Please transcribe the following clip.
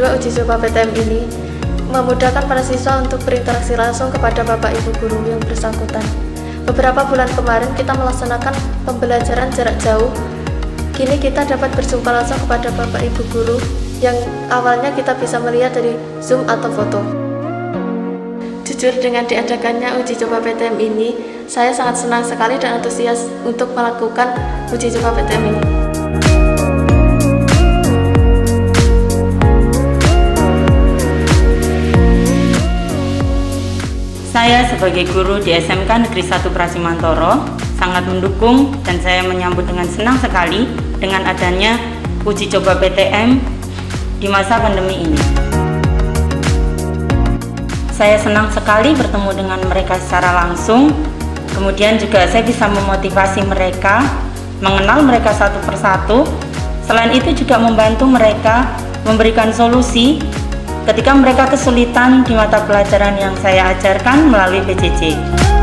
kedua uji coba PTM ini memudahkan para siswa untuk berinteraksi langsung kepada Bapak Ibu guru yang bersangkutan. Beberapa bulan kemarin kita melaksanakan pembelajaran jarak jauh. Kini kita dapat berjumpa langsung kepada Bapak Ibu guru yang awalnya kita bisa melihat dari Zoom atau foto. Jujur, dengan diadakannya uji coba PTM ini, saya sangat senang sekali dan antusias untuk melakukan uji coba PTM ini. Saya sebagai guru di SMK Negeri 1 Pracimantoro sangat mendukung dan saya menyambut dengan senang sekali dengan adanya uji coba PTM di masa pandemi ini. Saya senang sekali bertemu dengan mereka secara langsung, kemudian juga saya bisa memotivasi mereka, mengenal mereka satu persatu. Selain itu juga membantu mereka memberikan solusi ketika mereka kesulitan di mata pelajaran yang saya ajarkan melalui PJJ.